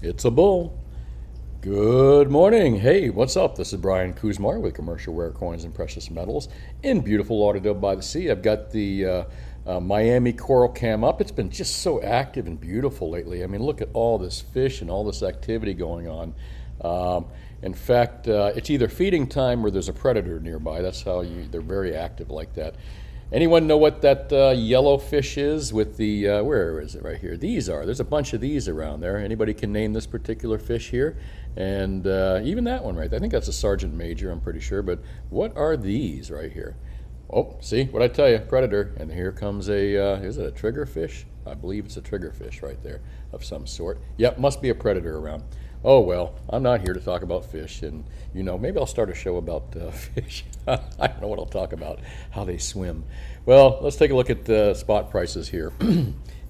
It's a bull. Good morning. Hey, what's up? This is Brian Kuzmar with Commercial Rare Coins and Precious Metals in beautiful Lauderdale by the Sea. I've got the Miami Coral Cam up. It's been just so active and beautiful lately. I mean, look at all this fish and all this activity going on. In fact, it's either feeding time or there's a predator nearby. That's how they're very active like that. Anyone know what that yellow fish is with the, where is it right here? These are, there's a bunch of these around there. Anybody can name this particular fish here? And even that one right there. I think that's a sergeant major, I'm pretty sure. But what are these right here? Oh, see, what I tell you, predator. And here comes a, is it a triggerfish? I believe it's a triggerfish right there of some sort. Yep, must be a predator around. Oh, well, I'm not here to talk about fish, and, you know, maybe I'll start a show about fish. I don't know what I'll talk about, how they swim. Well, let's take a look at the spot prices here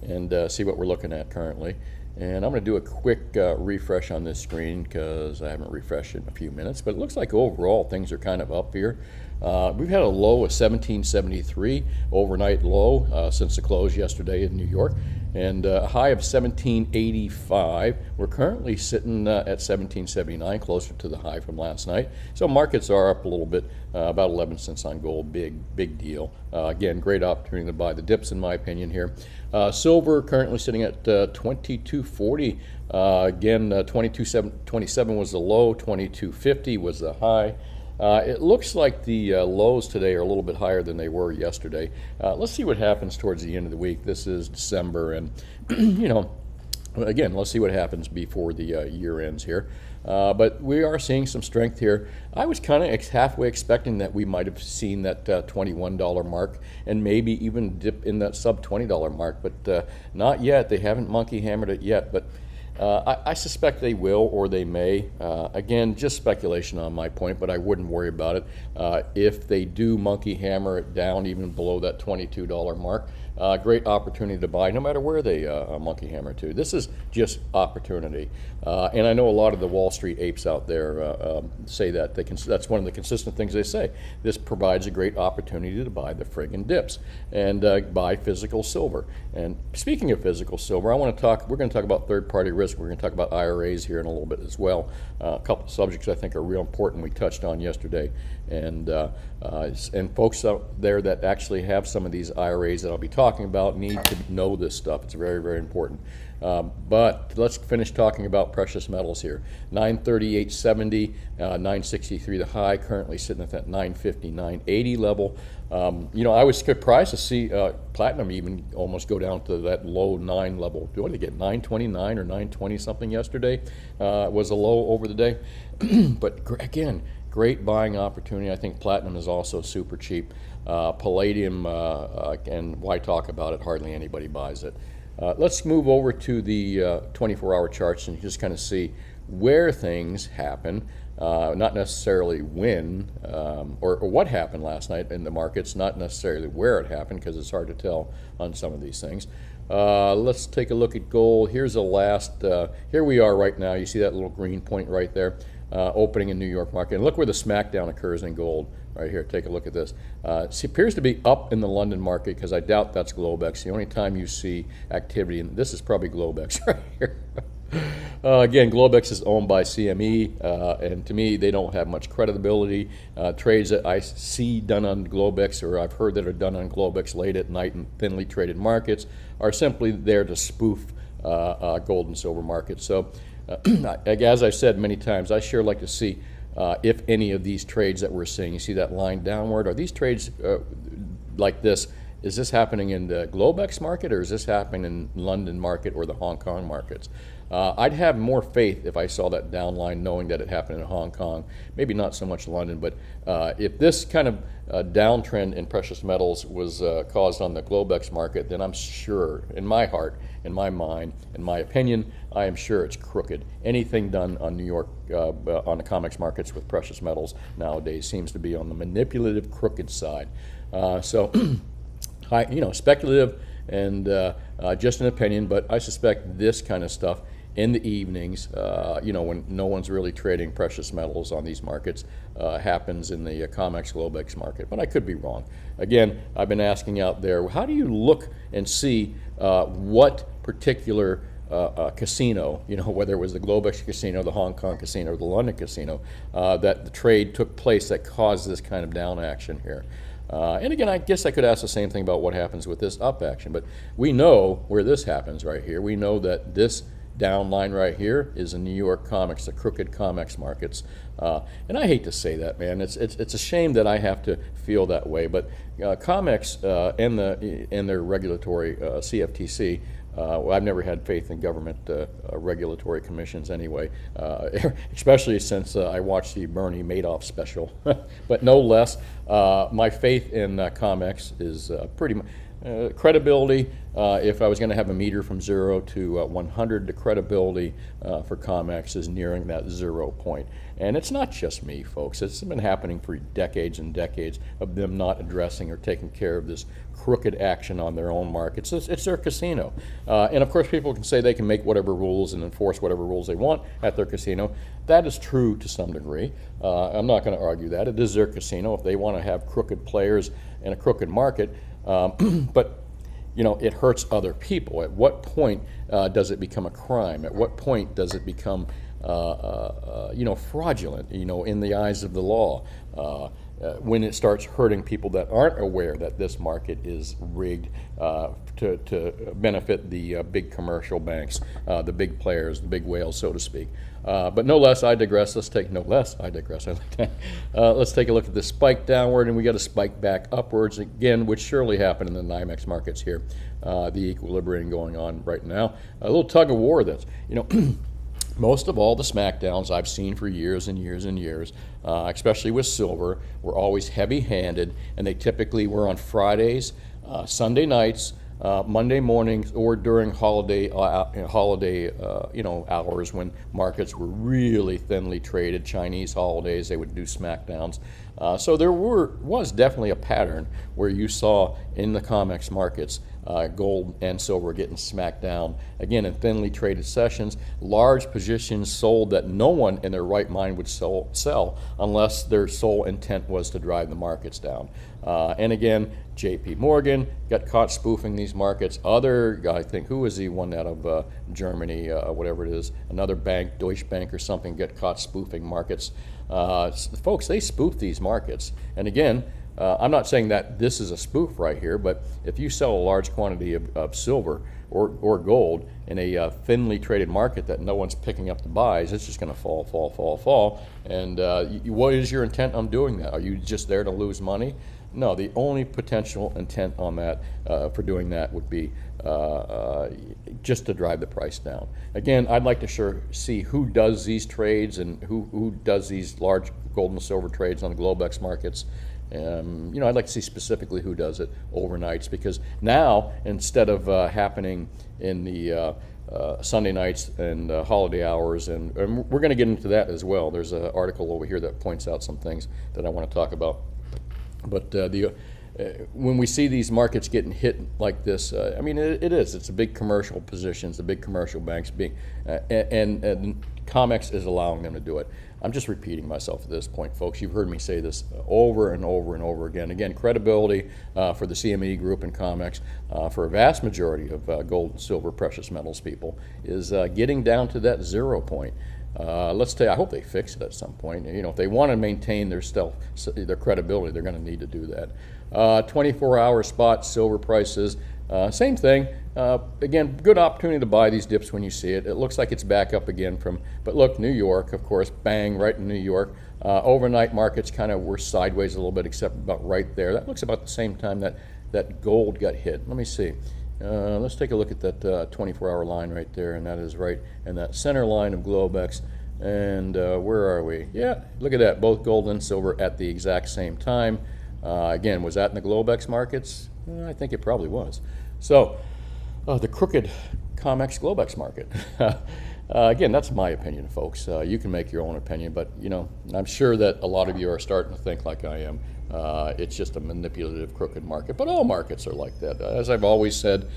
and see what we're looking at currently. And I'm going to do a quick refresh on this screen because I haven't refreshed it in a few minutes. But it looks like overall things are kind of up here. We've had a low of 1773, overnight low since the close yesterday in New York, and a high of 1785. We're currently sitting at 1779, closer to the high from last night. So markets are up a little bit, about 11 cents on gold. Big deal. Again, great opportunity to buy the dips, in my opinion, here. Silver currently sitting at 2240. Again, 2227 was the low, 2250 was the high. It looks like the lows today are a little bit higher than they were yesterday. Let's see what happens towards the end of the week. This is December, and you know, again, let's see what happens before the year ends here. But we are seeing some strength here. I was kind of halfway expecting that we might have seen that $21 mark and maybe even dip in that sub $20 mark, but not yet. They haven't monkey hammered it yet, but I suspect they will, or they may. Again, just speculation on my point, but I wouldn't worry about it. If they do monkey hammer it down even below that $22 mark, great opportunity to buy no matter where they monkey hammer to. This is just opportunity. And I know a lot of the Wall Street apes out there say that. That's one of the consistent things they say. This provides a great opportunity to buy the friggin' dips and buy physical silver. And speaking of physical silver, we're going to talk about third-party risk. We're going to talk about IRAs here in a little bit as well. A couple of subjects I think are real important we touched on yesterday. And folks out there that actually have some of these IRAs that I'll be talking about need to know this stuff. It's very, very important. But let's finish talking about precious metals here. 938.70, 963 the high, currently sitting at that 959.80 level. You know, I was surprised to see platinum even almost go down to that low 9 level. What did it get, 929 or 920 something yesterday? Was a low over the day. But again, great buying opportunity. I think platinum is also super cheap. Palladium, and why talk about it? Hardly anybody buys it. Let's move over to the 24-hour charts and just kind of see where things happen, not necessarily when or what happened last night in the markets, not necessarily where it happened because it's hard to tell on some of these things. Let's take a look at gold. Here's the last, here we are right now. You see that little green point right there, opening in New York market. And look where the smackdown occurs in gold. Right here, take a look at this. It appears to be up in the London market because I doubt that's Globex. The only time you see activity, and this is probably Globex right here. Again, Globex is owned by CME, and to me, they don't have much credibility. Trades that I see done on Globex, or I've heard that are done on Globex late at night in thinly traded markets, are simply there to spoof gold and silver markets. So, as I've said many times, I sure like to see if any of these trades that we're seeing, you see that line downward, are these trades like this, is this happening in the Globex market or is this happening in London market or the Hong Kong markets? I'd have more faith if I saw that down line knowing that it happened in Hong Kong, maybe not so much London, but if this kind of downtrend in precious metals was caused on the Globex market, then I'm sure, in my heart, in my mind, in my opinion, I am sure it's crooked. Anything done on New York, on the COMEX markets with precious metals nowadays seems to be on the manipulative, crooked side. So, you know, speculative and just an opinion, but I suspect this kind of stuff in the evenings, you know, when no one's really trading precious metals on these markets, happens in the COMEX Globex market, but I could be wrong. Again, I've been asking out there, how do you look and see what particular casino, you know, whether it was the Globex casino, the Hong Kong casino, or the London casino, that the trade took place that caused this kind of down action here. And again, I guess I could ask the same thing about what happens with this up action, but we know where this happens right here. We know that this down line right here is in New York COMEX, the crooked COMEX markets. And I hate to say that, man. It's a shame that I have to feel that way. But COMEX and their regulatory CFTC, well, I've never had faith in government regulatory commissions anyway, especially since I watched the Bernie Madoff special. But no less, my faith in COMEX is pretty much... credibility, if I was going to have a meter from 0 to 100, the credibility for COMEX is nearing that 0 point. And it's not just me, folks. It's been happening for decades and decades of them not addressing or taking care of this crooked action on their own markets. It's their casino. And of course, people can say they can make whatever rules and enforce whatever rules they want at their casino. That is true to some degree. I'm not going to argue that. It is their casino. If they want to have crooked players in a crooked market, but, you know, it hurts other people. At what point does it become a crime? At what point does it become, you know, fraudulent, you know, in the eyes of the law? When it starts hurting people that aren't aware that this market is rigged to benefit the big commercial banks, the big players, the big whales, so to speak. But no less, I digress. Let's take a look at this spike downward, and we got a spike back upwards again, which surely happened in the NYMEX markets here. The equilibrium going on right now. A little tug of war that's, you know, most of all the smackdowns I've seen for years and years and years, especially with silver, were always heavy-handed, and they typically were on Fridays, Sunday nights, Monday mornings, or during holiday you know, hours when markets were really thinly traded. Chinese holidays, they would do smackdowns. So there was definitely a pattern where you saw in the COMEX markets gold and silver getting smacked down. Again, in thinly traded sessions, large positions sold that no one in their right mind would sell unless their sole intent was to drive the markets down. And again, J.P. Morgan got caught spoofing these markets. Other, I think, who was the one out of Germany, whatever it is, another bank, Deutsche Bank or something, got caught spoofing markets. Folks, they spoof these markets. And again, I'm not saying that this is a spoof right here, but if you sell a large quantity of silver or gold in a thinly traded market that no one's picking up the buys, it's just going to fall. And what is your intent on doing that? Are you just there to lose money? No, the only potential intent on that for doing that would be just to drive the price down. Again, I'd like to see who does these trades and who does these large gold and silver trades on the Globex markets. You know, I'd like to see specifically who does it overnights, because now instead of happening in the Sunday nights and holiday hours, and we're going to get into that as well. There's an article over here that points out some things that I want to talk about. But when we see these markets getting hit like this, I mean, it's a big commercial positions, the big commercial banks being, and COMEX is allowing them to do it. I'm just repeating myself at this point, folks. You've heard me say this over and over and over again. Again, credibility for the CME group and COMEX for a vast majority of gold and silver precious metals people is getting down to that 0 point. Let's say I hope they fix it at some point. You know, if they want to maintain their credibility, they're going to need to do that. 24-hour spot silver prices, same thing. Again, good opportunity to buy these dips when you see it. It looks like it's back up again from, but look, New York, of course, bang, right in New York. Overnight markets kind of were sideways a little bit, except about right there. That looks about the same time that gold got hit. Let me see. Let's take a look at that 24-hour line right there, and that is right in that center line of Globex. And where are we? Yeah, look at that, both gold and silver at the exact same time. Again, was that in the Globex markets? I think it probably was. So the crooked COMEX Globex market. Again, that's my opinion, folks. You can make your own opinion, but you know, I'm sure that a lot of you are starting to think like I am. It's just a manipulative, crooked market, but all markets are like that. As I've always said,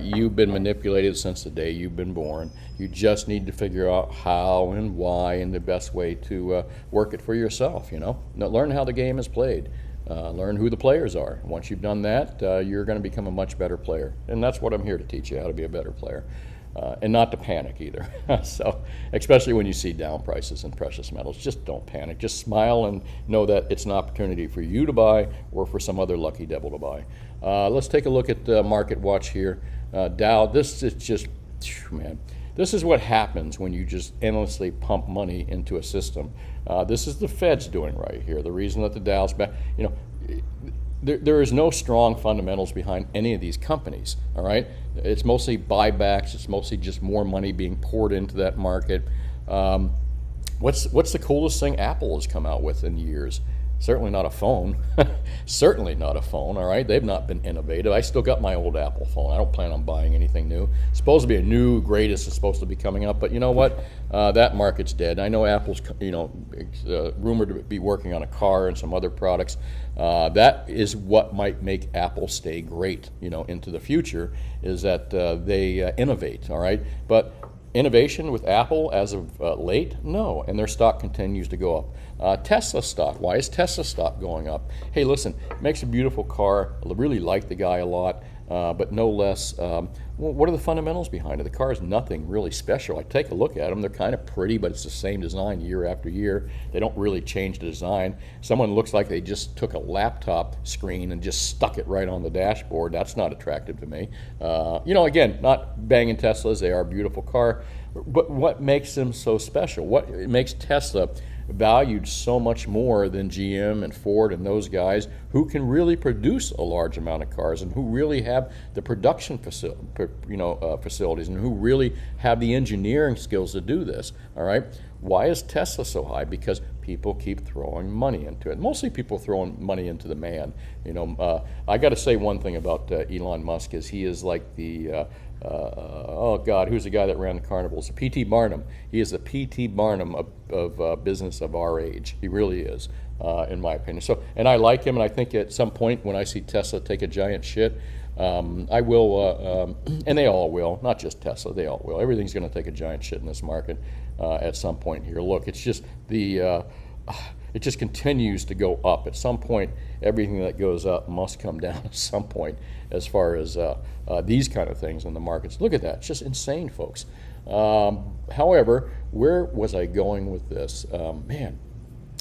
you've been manipulated since the day you've been born. You just need to figure out how and why and the best way to work it for yourself, you know. Now, learn how the game is played. Learn who the players are. Once you've done that, you're going to become a much better player, and that's what I'm here to teach you, how to be a better player. and not to panic either. So, especially when you see down prices in precious metals, just don't panic. Just smile and know that it's an opportunity for you to buy or for some other lucky devil to buy. Let's take a look at Market Watch here. Dow, this is just, phew, man, this is what happens when you just endlessly pump money into a system. This is the Fed's doing right here. The reason that the Dow's back, you know, there is no strong fundamentals behind any of these companies, all right? It's mostly buybacks. It's mostly just more money being poured into that market. What's the coolest thing Apple has come out with in years? Certainly not a phone. Certainly not a phone, all right? They've not been innovative. I still got my old Apple phone. I don't plan on buying anything new. It's supposed to be a new greatest is supposed to be coming up, but you know what? That market's dead. I know Apple's, you know, rumored to be working on a car and some other products. That is what might make Apple stay great, you know, into the future, is that they innovate, all right? But innovation with Apple as of late? No, and their stock continues to go up. Tesla stock, why is Tesla stock going up? Hey, listen, makes a beautiful car, really like the guy a lot, but no less, well, what are the fundamentals behind it? The car is nothing really special. I take a look at them, they're kind of pretty, but it's the same design year after year. They don't really change the design. Someone looks like they just took a laptop screen and just stuck it right on the dashboard. That's not attractive to me. You know, again, not banging Teslas, they are a beautiful car, but what makes them so special? What makes Tesla valued so much more than GM and Ford and those guys who can really produce a large amount of cars and who really have the production facilities and who really have the engineering skills to do this, all right? Why is Tesla so high? Because people keep throwing money into it. Mostly people throwing money into the man. You know, I got to say one thing about Elon Musk is he is like the, oh God, who's the guy that ran the carnivals? P.T. Barnum. He is the P.T. Barnum of business of our age. He really is, in my opinion. So, and I like him, and I think at some point when I see Tesla take a giant shit, I will, and they all will, not just Tesla, they all will. Everything's going to take a giant shit in this market at some point here. Look, it's just the, it just continues to go up. At some point, everything that goes up must come down at some point as far as these kind of things in the markets. Look at that, it's just insane, folks. However, where was I going with this? Man,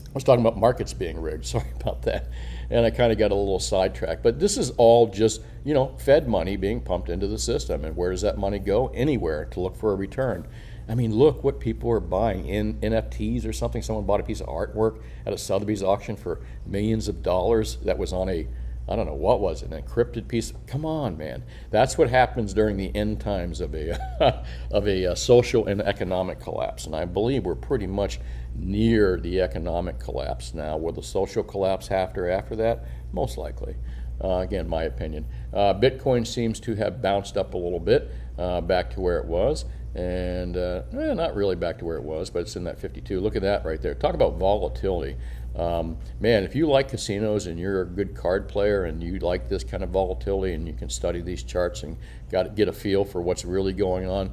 I was talking about markets being rigged, sorry about that. And I kind of got a little sidetracked. But this is all just, you know, Fed money being pumped into the system. And where does that money go? Anywhere to look for a return. I mean, look what people are buying in NFTs or something. Someone bought a piece of artwork at a Sotheby's auction for millions of dollars that was on a, I don't know, what was it, an encrypted piece? Come on, man. That's what happens during the end times of a, of a social and economic collapse. And I believe we're pretty much near the economic collapse now. Will the social collapse after that? Most likely. Again, my opinion. Bitcoin seems to have bounced up a little bit back to where it was. And not really back to where it was, but it's in that 52. Look at that right there. Talk about volatility. Man, if you like casinos and you're a good card player and you like this kind of volatility and you can study these charts and get a feel for what's really going on,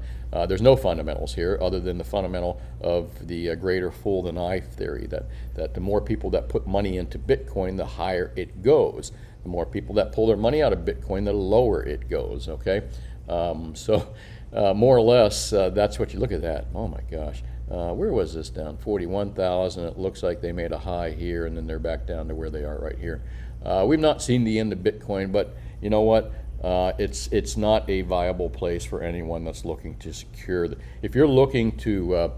there's no fundamentals here other than the fundamental of the greater fool than I theory, that the more people that put money into Bitcoin, the higher it goes. The more people that pull their money out of Bitcoin, the lower it goes, okay? More or less, that's what you look at that. Oh my gosh. Where was this down? 41,000. It looks like they made a high here and then they're back down to where they are right here. We've not seen the end of Bitcoin, but you know what? It's not a viable place for anyone that's looking to secure. If you're looking to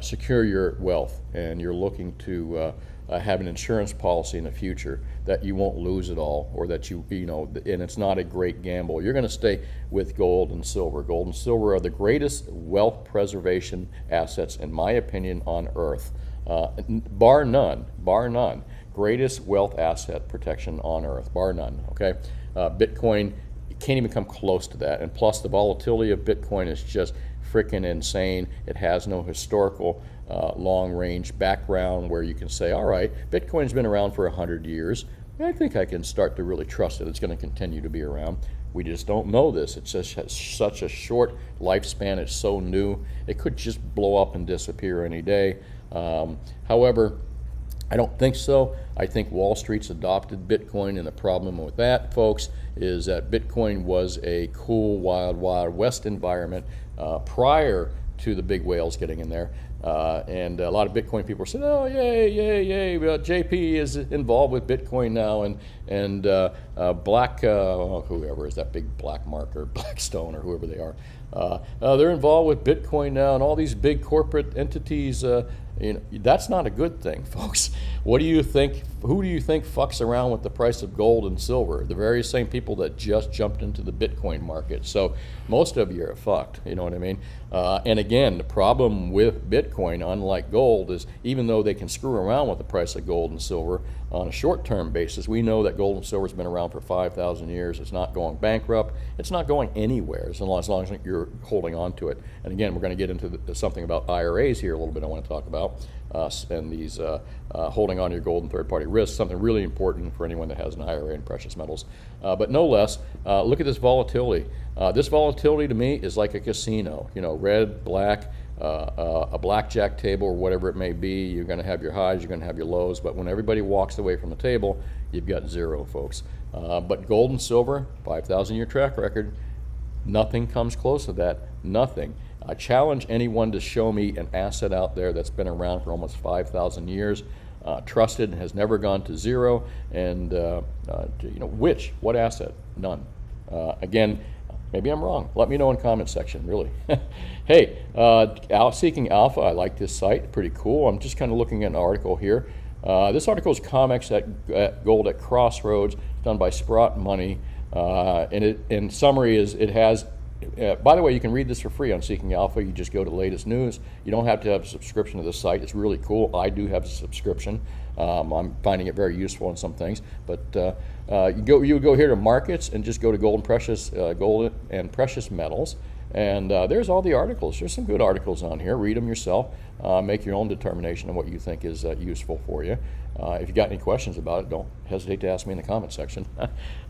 secure your wealth and you're looking to have an insurance policy in the future that you won't lose it all, or that you know, and it's not a great gamble. You're going to stay with gold and silver. Gold and silver are the greatest wealth preservation assets, in my opinion, on earth, bar none, greatest wealth asset protection on earth, bar none. Okay, Bitcoin can't even come close to that, and plus the volatility of Bitcoin is just freaking insane. It has no historical long-range background where you can say, all right, Bitcoin's been around for 100 years. I think I can start to really trust that it's going to continue to be around. We just don't know this. It just has such a short lifespan. It's so new. It could just blow up and disappear any day. However, I don't think so. I think Wall Street's adopted Bitcoin, and the problem with that, folks, is that Bitcoin was a cool, wild, wild west environment prior to the big whales getting in there. And a lot of Bitcoin people said, oh, yay, yay, yay, JP is involved with Bitcoin now, and whoever is that big black mark or Blackstone or whoever they are, they're involved with Bitcoin now, and all these big corporate entities, you know, that's not a good thing, folks. What do you think, who do you think fucks around with the price of gold and silver? The very same people that just jumped into the Bitcoin market. So most of you are fucked, you know what I mean? And again, the problem with Bitcoin, unlike gold, is even though they can screw around with the price of gold and silver on a short-term basis, we know that gold and silver has been around for 5,000 years. It's not going bankrupt. It's not going anywhere as long as you're holding on to it. And again, we're going to get into something about IRAs here a little bit I want to talk about. And these holding on to your gold and third-party risks, something really important for anyone that has an IRA in precious metals. But no less, look at this volatility. This volatility to me is like a casino, you know, red, black, a blackjack table or whatever it may be. You're going to have your highs, you're going to have your lows, but when everybody walks away from the table, you've got zero, folks. But gold and silver, 5,000-year track record, nothing comes close to that, nothing. I challenge anyone to show me an asset out there that's been around for almost 5,000 years, trusted, and has never gone to zero, and you know, what asset? None. Again, maybe I'm wrong. Let me know in the comment section, really. Hey, Seeking Alpha, I like this site, pretty cool. I'm just kind of looking at an article here. This article is COMEX at Gold at Crossroads, done by Sprott Money, and it, in summary, is it has. By the way, you can read this for free on Seeking Alpha. You just go to latest news. You don't have to have a subscription to this site. It's really cool. I do have a subscription. I'm finding it very useful in some things. But you go here to markets and just go to gold and precious metals. And there's all the articles. There's some good articles on here. Read them yourself. Make your own determination on what you think is useful for you. If you got any questions about it, don't hesitate to ask me in the comment section.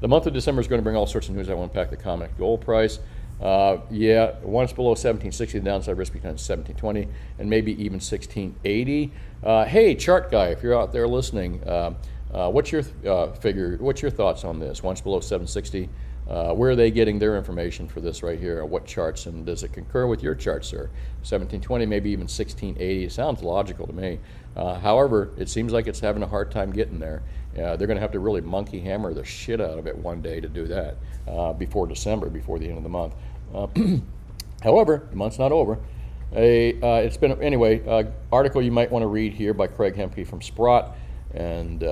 The month of December is going to bring all sorts of news. I want to unpack the COMEX gold price. Yeah, once below 1760, the downside risk becomes 1720, and maybe even 1680. Hey, chart guy, if you're out there listening, what's your figure? What's your thoughts on this? Once below 760, where are they getting their information for this right here? What charts, and does it concur with your chart, sir? 1720, maybe even 1680. It sounds logical to me. However, it seems like it's having a hard time getting there. They're going to have to really monkey hammer the shit out of it one day to do that before December, before the end of the month. However, the month's not over. It's been, anyway, article you might want to read here by Craig Hemke from Sprott. And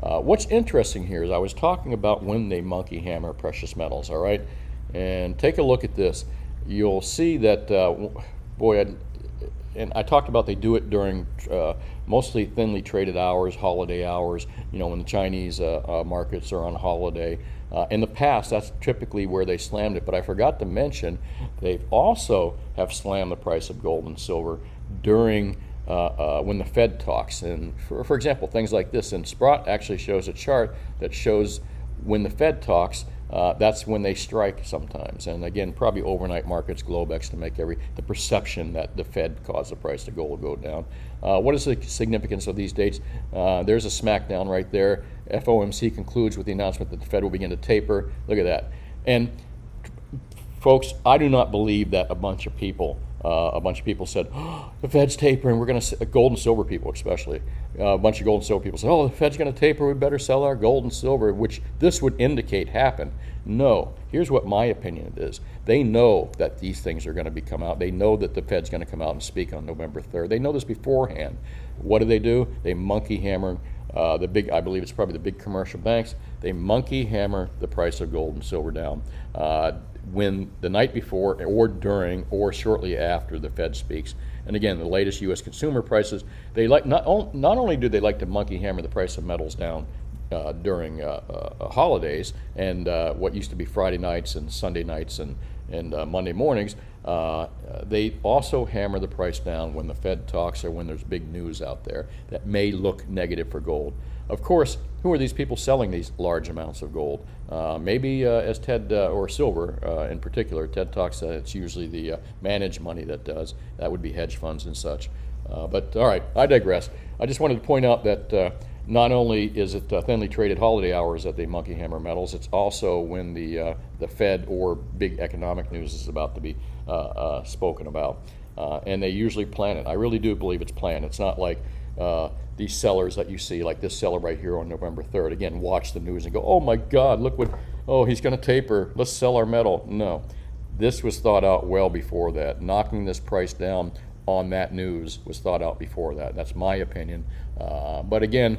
what's interesting here is I was talking about when they monkey hammer precious metals, all right? And take a look at this. You'll see that, boy, and I talked about they do it during mostly thinly traded hours, holiday hours, you know, when the Chinese markets are on holiday. In the past, that's typically where they slammed it, but I forgot to mention they also have slammed the price of gold and silver during when the Fed talks. And for example, things like this, and Sprott actually shows a chart that shows when the Fed talks, that's when they strike sometimes. And again, probably overnight markets, Globex, to make the perception that the Fed caused the price of gold to go down. What is the significance of these dates? There's a smackdown right there. FOMC concludes with the announcement that the Fed will begin to taper. Look at that. And folks, I do not believe that a bunch of people said, oh, the Fed's tapering, we're going to, gold and silver people especially, a bunch of gold and silver people said, oh, the Fed's going to taper, we better sell our gold and silver, which this would indicate happened. No, here's what my opinion is. They know that these things are going to come out. They know that the Fed's going to come out and speak on November 3rd. They know this beforehand. What do? They monkey hammer the big, I believe it's probably the big commercial banks, they monkey hammer the price of gold and silver down. When the night before or during or shortly after the Fed speaks. And again, the latest U.S. consumer prices, they like, not only do they like to monkey hammer the price of metals down during holidays and what used to be Friday nights and Sunday nights and Monday mornings, they also hammer the price down when the Fed talks or when there's big news out there that may look negative for gold. Of course, who are these people selling these large amounts of gold? Maybe as Ted, or silver in particular, Ted talks that it's usually the managed money that does. That would be hedge funds and such. But all right, I digress. I just wanted to point out that not only is it thinly traded holiday hours at the Monkey Hammer Metals, it's also when the Fed or big economic news is about to be spoken about. And they usually plan it. I really do believe it's planned. It's not like these sellers that you see, like this seller right here on November 3rd. Again, watch the news and go, oh my God, look what, oh, he's going to taper. Let's sell our metal. No, this was thought out well before that. Knocking this price down on that news was thought out before that. That's my opinion. But again,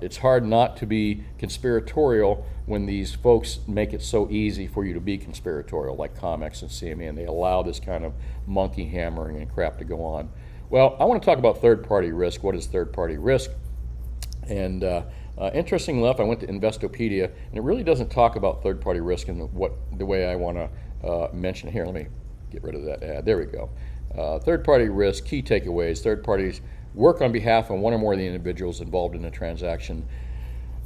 it's hard not to be conspiratorial when these folks make it so easy for you to be conspiratorial, like COMEX and CME, and they allow this kind of monkey hammering and crap to go on. Well, I want to talk about third-party risk. What is third-party risk? And interestingly enough, I went to Investopedia, and it really doesn't talk about third-party risk in the way I want to mention it. Here, let me get rid of that ad. There we go. Third-party risk, key takeaways. Third parties work on behalf of one or more of the individuals involved in a transaction.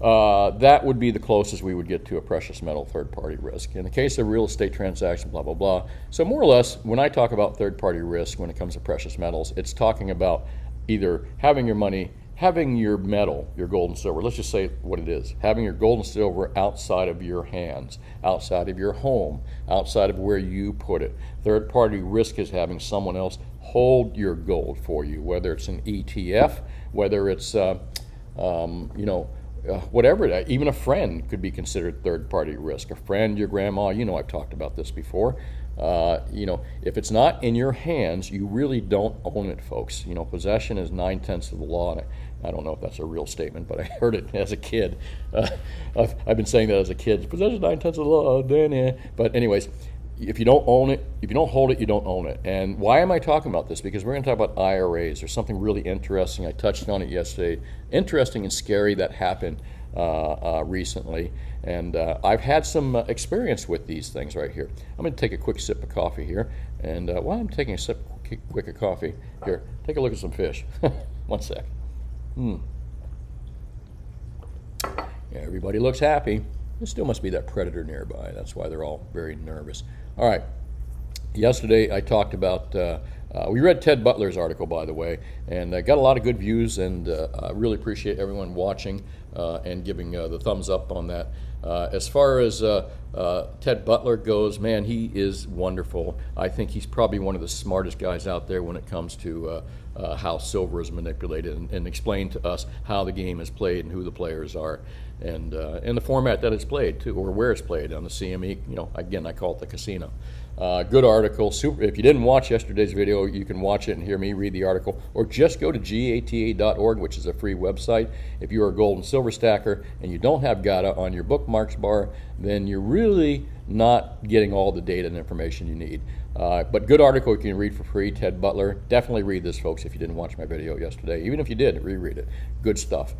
That would be the closest we would get to a precious metal third-party risk. In the case of real estate transaction, blah, blah, blah. So more or less, when I talk about third-party risk when it comes to precious metals, it's talking about either having your money, having your metal, your gold and silver, let's just say what it is, having your gold and silver outside of your hands, outside of your home, outside of where you put it. Third-party risk is having someone else hold your gold for you, whether it's an ETF, whether it's, you know, whatever, even a friend could be considered third-party risk. A friend, your grandma, you know, I've talked about this before. You know, if it's not in your hands, you really don't own it, folks. You know, possession is 9/10 of the law, and I don't know if that's a real statement, but I heard it as a kid. I've been saying that as a kid. Possession is 9/10 of the law, Danny. But anyways, if you don't own it, if you don't hold it, you don't own it. And why am I talking about this? Because we're going to talk about IRAs. There's something really interesting. I touched on it yesterday. Interesting and scary that happened recently. And I've had some experience with these things right here. I'm going to take a quick sip of coffee here. And while I'm taking a sip quick of coffee here, take a look at some fish. One sec. Everybody looks happy. There still must be that predator nearby. That's why they're all very nervous. All right. Yesterday I talked about, we read Ted Butler's article, by the way, and I got a lot of good views, and I really appreciate everyone watching and giving the thumbs up on that. As far as Ted Butler goes, man, he is wonderful. I think he's probably one of the smartest guys out there when it comes to how silver is manipulated and explain to us how the game is played and who the players are. And the format that it's played, too, or where it's played on the CME. You know, again, I call it the casino. Good article. Super. If you didn't watch yesterday's video, you can watch it and hear me read the article, or just go to gata.org, which is a free website. If you're a gold and silver stacker and you don't have GATA on your bookmarks bar, then you're really not getting all the data and information you need. But good article you can read for free, Ted Butler. Definitely read this, folks, if you didn't watch my video yesterday. Even if you did, reread it. Good stuff.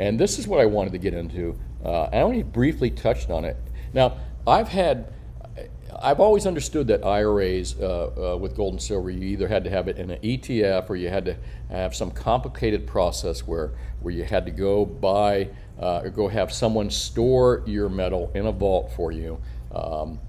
And this is what I wanted to get into. I only briefly touched on it. Now, I've always understood that IRAs with gold and silver, you either had to have it in an ETF or you had to have some complicated process where you had to go buy or go have someone store your metal in a vault for you,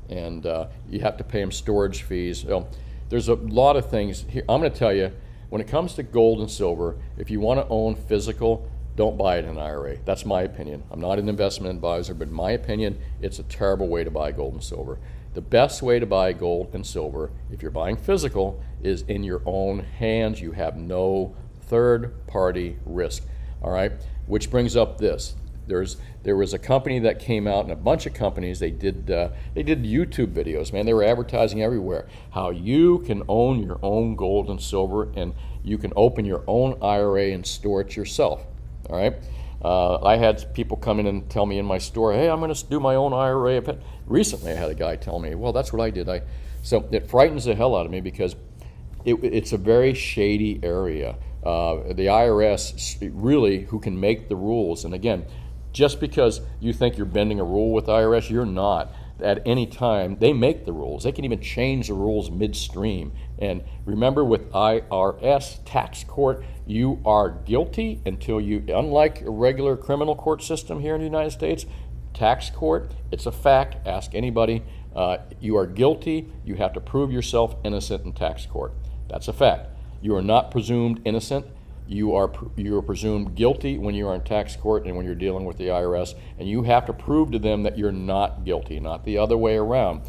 and you have to pay them storage fees. So there's a lot of things here. I'm going to tell you, when it comes to gold and silver, if you want to own physical, don't buy it in an IRA. That's my opinion. I'm not an investment advisor, but in my opinion, it's a terrible way to buy gold and silver. The best way to buy gold and silver, if you're buying physical, is in your own hands. You have no third-party risk, all right? Which brings up this. There was a company that came out, and a bunch of companies, they did YouTube videos, man. They were advertising everywhere how you can own your own gold and silver, and you can open your own IRA and store it yourself, all right? I had people come in and tell me in my store, hey, I'm going to do my own IRA. Recently, I had a guy tell me, well, that's what I did. So it frightens the hell out of me because it's a very shady area. The IRS, really, who can make the rules. And again, just because you think you're bending a rule with IRS, you're not. At any time, they make the rules. They can even change the rules midstream. And remember, with IRS tax court, you are guilty until you, unlike a regular criminal court system here in the United States, tax court, it's a fact, ask anybody. You are guilty, you have to prove yourself innocent in tax court. That's a fact. You are not presumed innocent. You are presumed guilty when you are in tax court and when you're dealing with the IRS, and you have to prove to them that you're not guilty, not the other way around.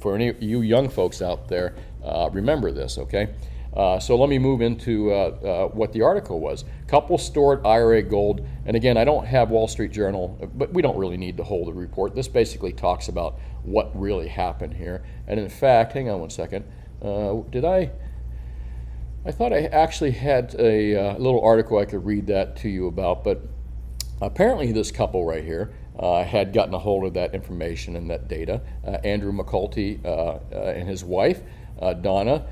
For any of you young folks out there, remember this, okay? So let me move into what the article was. Couple stored IRA gold, and again, I don't have Wall Street Journal, but we don't really need the whole report. This basically talks about what really happened here. And in fact, hang on one second, I thought I actually had a little article I could read that to you about, but apparently this couple right here had gotten a hold of that information and that data. Andrew McCulty and his wife, Donna,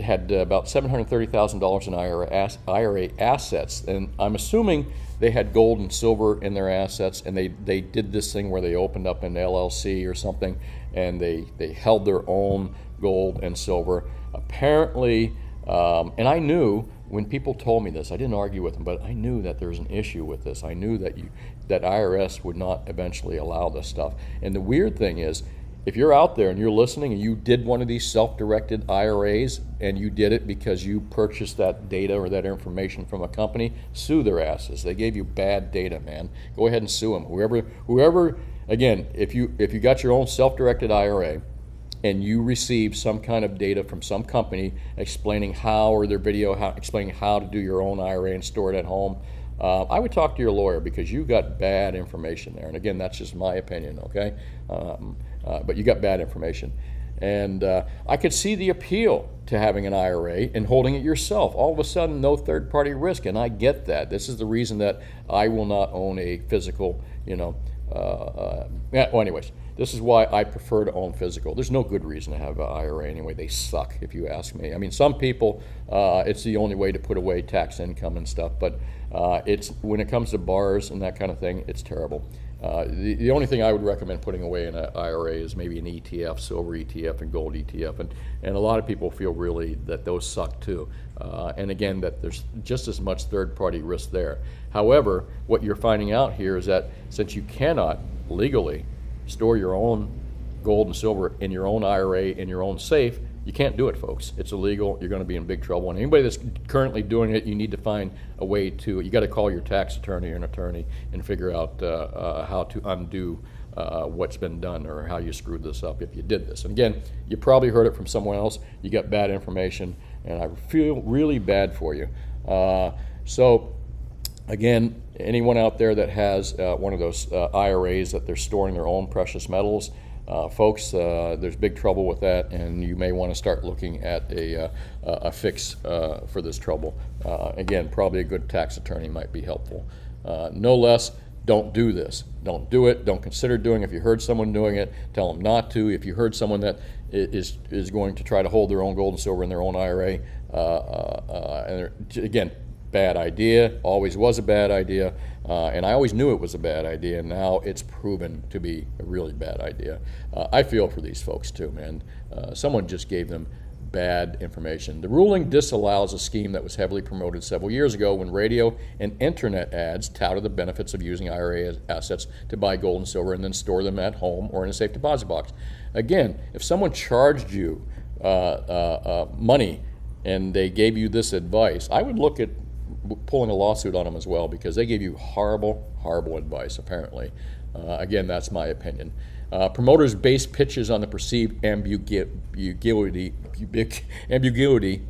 had about $730,000 in IRA assets, and I'm assuming they had gold and silver in their assets, and they did this thing where they opened up an LLC or something, and they held their own gold and silver. Apparently, and I knew when people told me this, I didn't argue with them, but I knew that there was an issue with this. I knew that that IRS would not eventually allow this stuff. And the weird thing is, if you're out there and you're listening and you did one of these self-directed IRAs and you did it because you purchased that data or that information from a company, sue their asses. They gave you bad data, man. Go ahead and sue them. Whoever, again, if you got your own self-directed IRA and you receive some kind of data from some company explaining how, or their video explaining how to do your own IRA and store it at home, I would talk to your lawyer, because you got bad information there. And again, that's just my opinion, okay? But you got bad information. And I could see the appeal to having an IRA and holding it yourself. All of a sudden, no third-party risk, and I get that. This is the reason that I will not own a physical, you know, well, anyways. This is why I prefer to own physical. There's no good reason to have an IRA anyway. They suck, if you ask me. I mean, some people, it's the only way to put away tax income and stuff, but when it comes to bars and that kind of thing, it's terrible. The only thing I would recommend putting away in an IRA is maybe an ETF, silver ETF and gold ETF, and a lot of people feel really that those suck too. And again, that there's just as much third-party risk there. However, what you're finding out here is that since you cannot legally store your own gold and silver in your own IRA, in your own safe, you can't do it, folks. It's illegal. You're going to be in big trouble. And anybody that's currently doing it, you need to find a way to, you got to call your tax attorney or an attorney and figure out how to undo what's been done or how you screwed this up if you did this. And again, you probably heard it from someone else. You got bad information, and I feel really bad for you. So again, anyone out there that has one of those IRAs that they're storing their own precious metals, folks, there's big trouble with that, and you may want to start looking at a fix for this trouble. Again, probably a good tax attorney might be helpful. No less, don't do this. Don't do it. Don't consider doing it. If you heard someone doing it, tell them not to. If you heard someone that is going to try to hold their own gold and silver in their own IRA, and again, bad idea, always was a bad idea, and I always knew it was a bad idea, and now it's proven to be a really bad idea. I feel for these folks too, man. Someone just gave them bad information. The ruling disallows a scheme that was heavily promoted several years ago when radio and internet ads touted the benefits of using IRA assets to buy gold and silver and then store them at home or in a safe deposit box. Again, if someone charged you money and they gave you this advice, I would look at pulling a lawsuit on them as well, because they gave you horrible, horrible advice, apparently. Again, that's my opinion. Promoters base pitches on the perceived ambiguity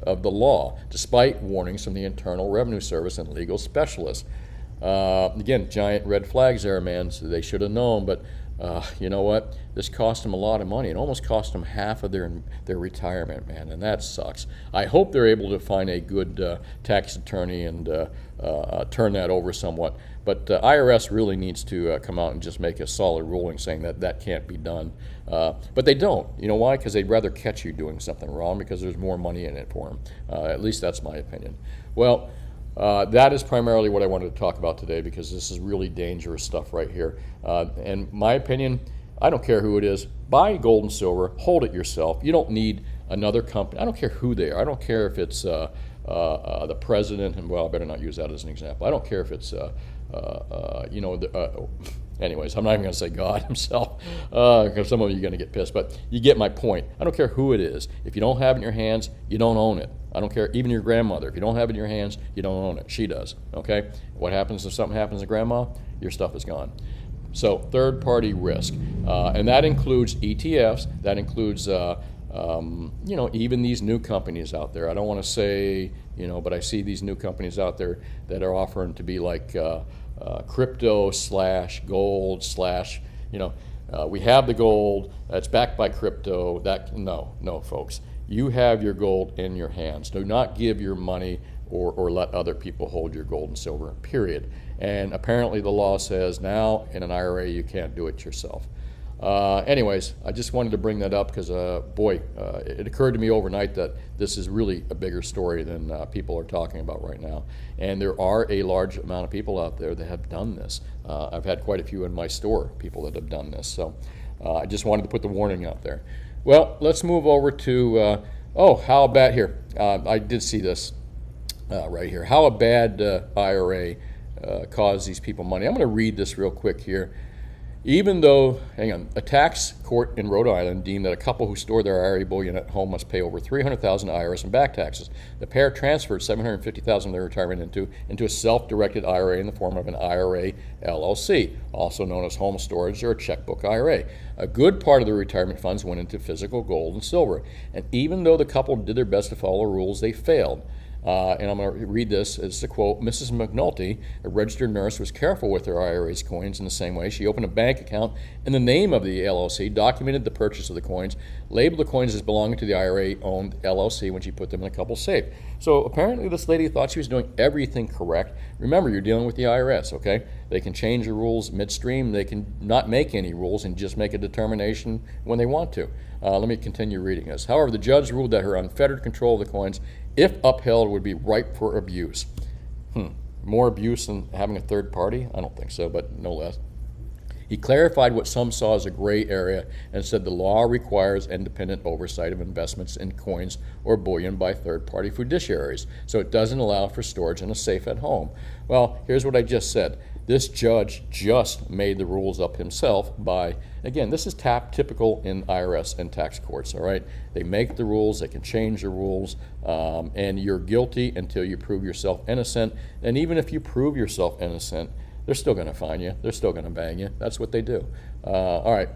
of the law, despite warnings from the Internal Revenue Service and legal specialists. Again, giant red flags there, man, so they should have known, but you know what? This cost them a lot of money. It almost cost them half of their retirement, man, and that sucks. I hope they're able to find a good tax attorney and turn that over somewhat. But IRS really needs to come out and just make a solid ruling saying that that can't be done. But they don't. You know why? Because they'd rather catch you doing something wrong, because there's more money in it for them. At least that's my opinion. Well, that is primarily what I wanted to talk about today, because this is really dangerous stuff right here. And my opinion, I don't care who it is, buy gold and silver, hold it yourself. You don't need another company. I don't care who they are. I don't care if it's the president, and well, I better not use that as an example. I don't care if it's, you know, Anyways, I'm not even going to say God himself, because some of you are going to get pissed, but you get my point. I don't care who it is. If you don't have it in your hands, you don't own it. I don't care, even your grandmother. If you don't have it in your hands, you don't own it. She does, okay? What happens if something happens to grandma? Your stuff is gone. So third-party risk, and that includes ETFs. That includes, you know, even these new companies out there. I don't want to say, you know, but I see these new companies out there that are offering to be like crypto slash gold slash, you know, we have the gold that's backed by crypto. That no, folks. You have your gold in your hands. Do not give your money or let other people hold your gold and silver, period. And apparently the law says now in an IRA you can't do it yourself. Anyways, I just wanted to bring that up because, boy, it occurred to me overnight that this is really a bigger story than people are talking about right now. And there are a large amount of people out there that have done this. I've had quite a few in my store, people that have done this. So I just wanted to put the warning out there. Well, let's move over to, oh, how about here? I did see this right here. How a bad IRA caused these people money. I'm going to read this real quick here. Even though, hang on, a tax court in Rhode Island deemed that a couple who store their IRA bullion at home must pay over $300,000 IRS in back taxes. The pair transferred $750,000 of their retirement into a self-directed IRA in the form of an IRA LLC, also known as home storage or a checkbook IRA. A good part of their retirement funds went into physical gold and silver. And even though the couple did their best to follow rules, they failed. And I'm going to read this as a quote. Mrs. McNulty, a registered nurse, was careful with her IRA's coins in the same way. She opened a bank account in the name of the LLC, documented the purchase of the coins, labeled the coins as belonging to the IRA-owned LLC when she put them in a couple's safe. So apparently this lady thought she was doing everything correct. Remember, you're dealing with the IRS, okay? They can change the rules midstream. They can not make any rules and just make a determination when they want to. Let me continue reading this. However, the judge ruled that her unfettered control of the coins, if upheld, would be ripe for abuse. More abuse than having a third party? I don't think so, but no less. He clarified what some saw as a gray area and said the law requires independent oversight of investments in coins or bullion by third-party fiduciaries, so it doesn't allow for storage in a safe at home. Well, here's what I just said. This judge just made the rules up himself by, again, this is typical in IRS and tax courts, all right? They make the rules, they can change the rules, and you're guilty until you prove yourself innocent. And even if you prove yourself innocent, they're still going to fine you. They're still going to bang you. That's what they do. All right.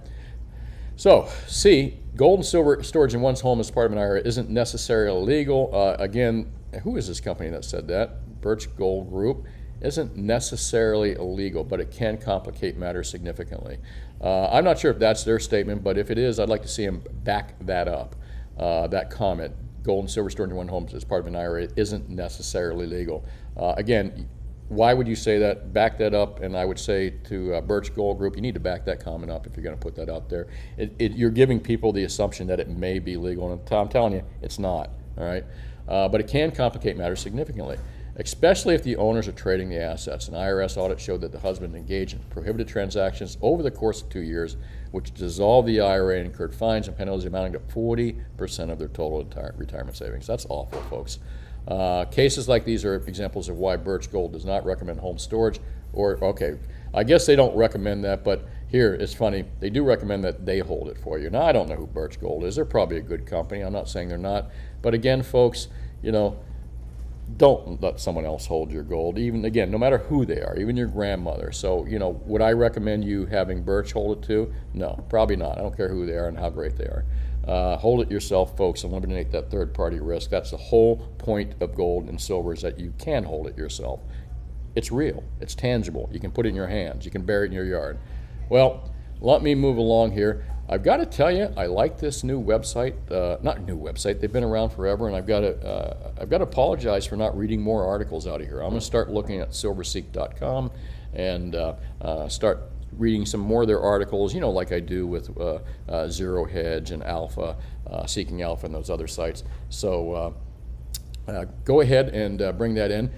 So, C, gold and silver storage in one's home as part of an IRA isn't necessarily illegal. Again, who is this company that said that? Birch Gold Group. Isn't necessarily illegal, but it can complicate matters significantly. I'm not sure if that's their statement, but if it is, I'd like to see them back that up, that comment. Gold and silver stored in one home as part of an IRA isn't necessarily legal. Again, why would you say that? Back that up, and I would say to Birch Gold Group, you need to back that comment up if you're going to put that out there. You're giving people the assumption that it may be legal, and I'm telling you, it's not, all right? But it can complicate matters significantly, especially if the owners are trading the assets. An IRS audit showed that the husband engaged in prohibited transactions over the course of 2 years, which dissolved the IRA and incurred fines and penalties amounting to 40% of their total retirement savings. That's awful, folks. Cases like these are examples of why Birch Gold does not recommend home storage, or, okay, I guess they don't recommend that, but here, it's funny, they do recommend that they hold it for you. Now, I don't know who Birch Gold is. They're probably a good company. I'm not saying they're not. But again, folks, you know, don't let someone else hold your gold, even, again, no matter who they are, even your grandmother. So, you know, would I recommend you having Birch hold it too? No, probably not. I don't care who they are and how great they are. Hold it yourself, folks, and eliminate that third-party risk. That's the whole point of gold and silver, is that you can hold it yourself. It's real. It's tangible. You can put it in your hands. You can bury it in your yard. Well, let me move along here. I've got to tell you, I like this new website. Not new website, they've been around forever, and I've got to apologize for not reading more articles out of here. I'm going to start looking at silverseek.com and start reading some more of their articles, you know, like I do with Zero Hedge and Alpha, Seeking Alpha and those other sites. So go ahead and bring that in.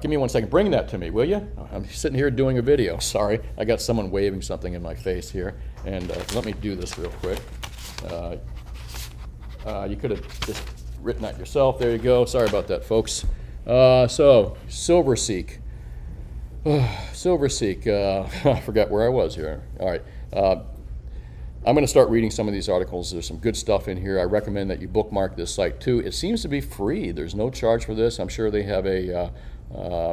Give me one second. Bring that to me, will you? I'm sitting here doing a video. Sorry, I got someone waving something in my face here. And let me do this real quick. You could have just written that yourself. There you go. Sorry about that, folks. So, SilverSeek. Silverseek, I forgot where I was here. All right. I'm going to start reading some of these articles. There's some good stuff in here. I recommend that you bookmark this site too. It seems to be free. There's no charge for this. I'm sure they have a,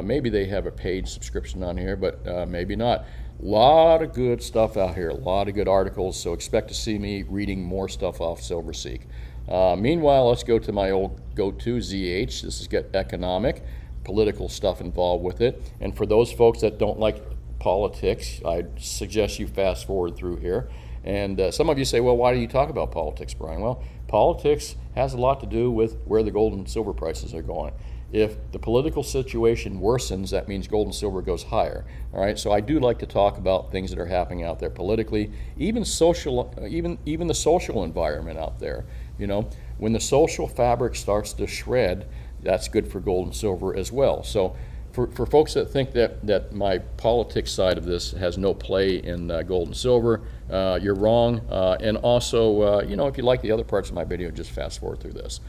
maybe they have a paid subscription on here, but maybe not. A lot of good stuff out here, a lot of good articles, so expect to see me reading more stuff off Silverseek. Meanwhile, let's go to my old go-to, ZH. This has got economic, political stuff involved with it. And for those folks that don't like politics, I suggest you fast forward through here. And some of you say, well, why do you talk about politics, Brian? Well, politics has a lot to do with where the gold and silver prices are going. If the political situation worsens, that means gold and silver goes higher. All right, so I do like to talk about things that are happening out there politically, even social, even the social environment out there. You know, when the social fabric starts to shred, that's good for gold and silver as well. So for folks that think that my politics side of this has no play in gold and silver, you're wrong. And also, you know, if you like the other parts of my video, just fast forward through this.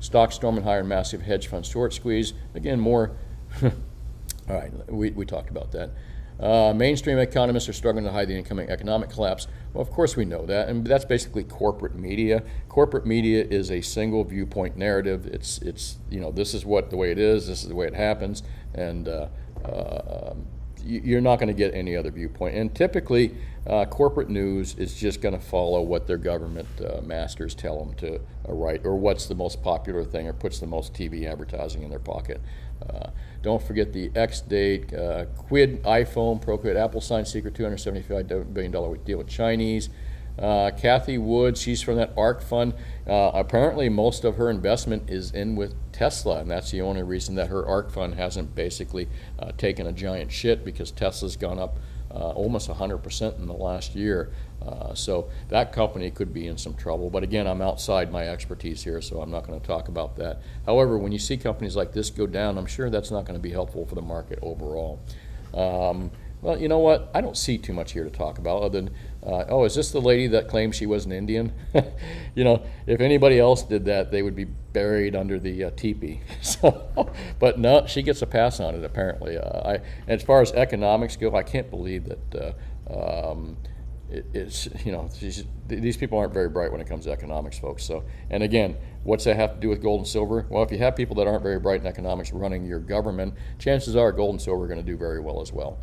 Stock storm and higher, massive hedge fund short squeeze. Again, more, all right, we talked about that. Mainstream economists are struggling to hide the incoming economic collapse. Well, of course we know that, and that's basically corporate media. Corporate media is a single viewpoint narrative. It's you know, this is what the way it is, this is the way it happens, and you're not going to get any other viewpoint. And typically, corporate news is just going to follow what their government masters tell them to write, or what's the most popular thing, or puts the most TV advertising in their pocket. Don't forget the X date, Quid, iPhone, Procreate, Apple signed secret $275 billion deal with Chinese. Kathy Wood, she's from that ARC fund. Apparently, most of her investment is in with Tesla, and that's the only reason that her ARC fund hasn't basically taken a giant shit, because Tesla's gone up almost 100% in the last year. So that company could be in some trouble. But again, I'm outside my expertise here, so I'm not going to talk about that. However, when you see companies like this go down, I'm sure that's not going to be helpful for the market overall. Well, you know what? I don't see too much here to talk about other than, oh, is this the lady that claimed she was an Indian? You know, if anybody else did that, they would be buried under the teepee. So, but no, she gets a pass on it, apparently. As far as economics go, I can't believe that it's, you know, these people aren't very bright when it comes to economics, folks. So, and again, what's that have to do with gold and silver? Well, if you have people that aren't very bright in economics running your government, chances are gold and silver are going to do very well as well.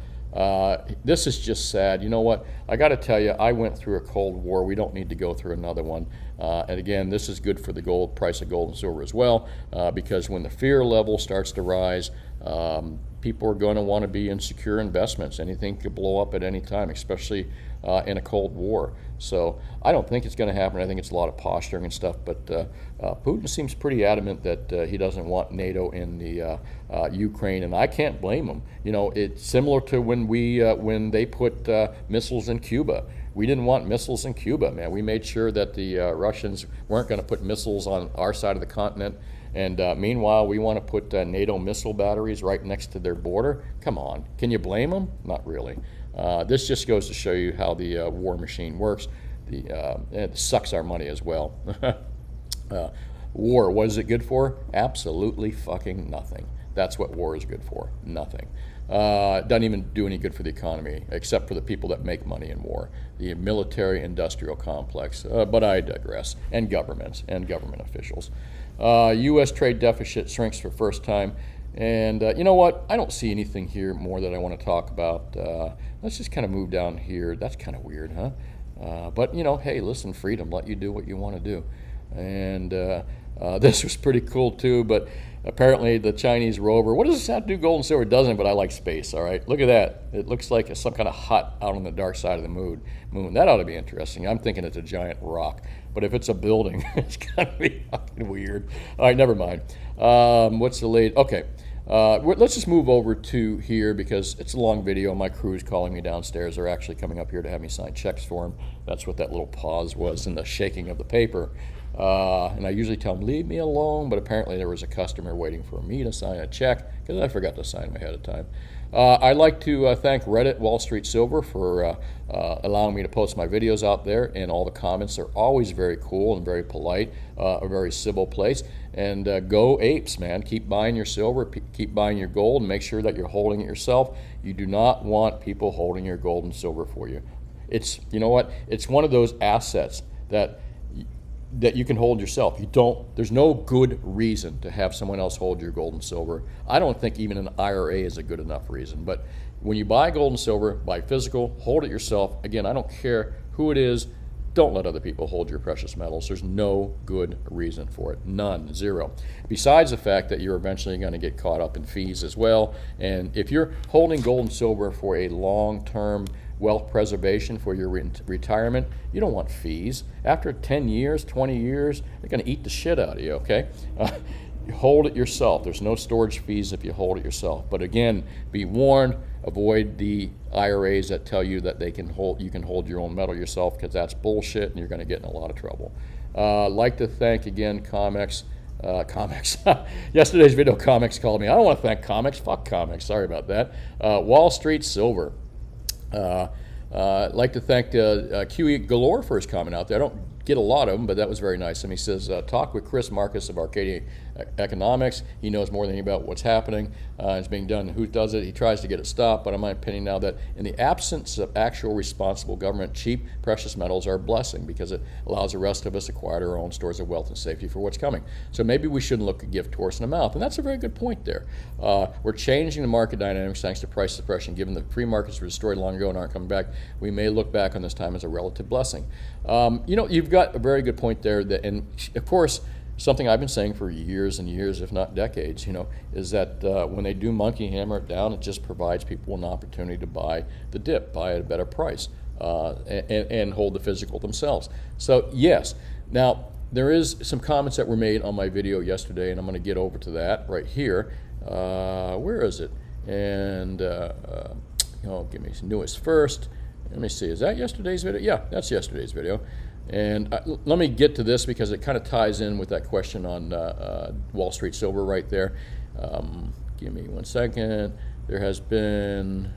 This is just sad. You know what? I got to tell you, I went through a Cold War. We don't need to go through another one. And again, this is good for the gold price of gold and silver as well, because when the fear level starts to rise, people are going to want to be in secure investments. Anything could blow up at any time, especially in a Cold War. So I don't think it's going to happen. I think it's a lot of posturing and stuff. But Putin seems pretty adamant that he doesn't want NATO in the Ukraine, and I can't blame him. You know, it's similar to when we when they put missiles in Cuba. We didn't want missiles in Cuba, man. We made sure that the Russians weren't going to put missiles on our side of the continent. And meanwhile, we want to put NATO missile batteries right next to their border. Come on. Can you blame them? Not really. This just goes to show you how the war machine works. It sucks our money as well. War, what is it good for? Absolutely fucking nothing. That's what war is good for, nothing. Doesn't even do any good for the economy, except for the people that make money in war, the military-industrial complex. But I digress, and governments and government officials. U.S. trade deficit shrinks for first time. And you know what? I don't see anything here more that I want to talk about. Let's just kind of move down here. That's kind of weird, huh? But, you know, hey, listen, freedom, let you do what you want to do. And this was pretty cool, too, but apparently the Chinese rover, what does this have to do gold and silver? It doesn't, but I like space, all right? Look at that. It looks like some kind of hut out on the dark side of the moon. That ought to be interesting. I'm thinking it's a giant rock, but if it's a building, it's going to be fucking weird. All right, never mind. What's the late? Okay, let's just move over to here because it's a long video. My crew's calling me downstairs. They're actually coming up here to have me sign checks for them. That's what that little pause was in the shaking of the paper. And I usually tell them, leave me alone, but apparently there was a customer waiting for me to sign a check because I forgot to sign them ahead of time. I'd like to thank Reddit Wall Street Silver for allowing me to post my videos out there, and all the comments are always very cool and very polite, a very civil place. And go apes, man. Keep buying your silver, keep buying your gold, and make sure that you're holding it yourself. You do not want people holding your gold and silver for you. It's, you know what, it's one of those assets that you can hold yourself. You don't, there's no good reason to have someone else hold your gold and silver. I don't think even an IRA is a good enough reason. But when you buy gold and silver, buy physical, hold it yourself. Again, I don't care who it is. Don't let other people hold your precious metals. There's no good reason for it. None. Zero. Besides the fact that you're eventually going to get caught up in fees as well. And if you're holding gold and silver for a long-term wealth preservation for your retirement, you don't want fees. After 10 years, 20 years, they're going to eat the shit out of you, okay? You hold it yourself. There's no storage fees if you hold it yourself. But again, be warned, avoid the IRAs that tell you that you can hold your own metal yourself, because that's bullshit and you're going to get in a lot of trouble. I'd like to thank again COMEX. COMEX. Yesterday's video, COMEX called me. I don't want to thank COMEX. Fuck COMEX. Sorry about that. Wall Street Silver. I'd like to thank QE Galore for his comment out there. I don't get a lot of them, but that was very nice. And he says, talk with Chris Marcus of Arcadia Economics. He knows more than anything about what's happening. It's being done. Who does it? He tries to get it stopped. But in my opinion now that in the absence of actual responsible government, cheap precious metals are a blessing because it allows the rest of us to acquire our own stores of wealth and safety for what's coming. So maybe we shouldn't look a gift horse in the mouth. And that's a very good point there. We're changing the market dynamics thanks to price suppression. Given the free markets were destroyed long ago and aren't coming back, we may look back on this time as a relative blessing. You know, you've got a very good point there, that, and of course, something I've been saying for years and years, if not decades, you know, is that when they do monkey hammer it down, it just provides people an opportunity to buy the dip, buy at a better price, and hold the physical themselves. So yes, now there is some comments that were made on my video yesterday, and I'm going to get over to that right here. Where is it? And you know, give me some newest first. Let me see. Is that yesterday's video? Yeah, that's yesterday's video. And let me get to this because it kind of ties in with that question on Wall Street Silver right there. Give me one second. There has been...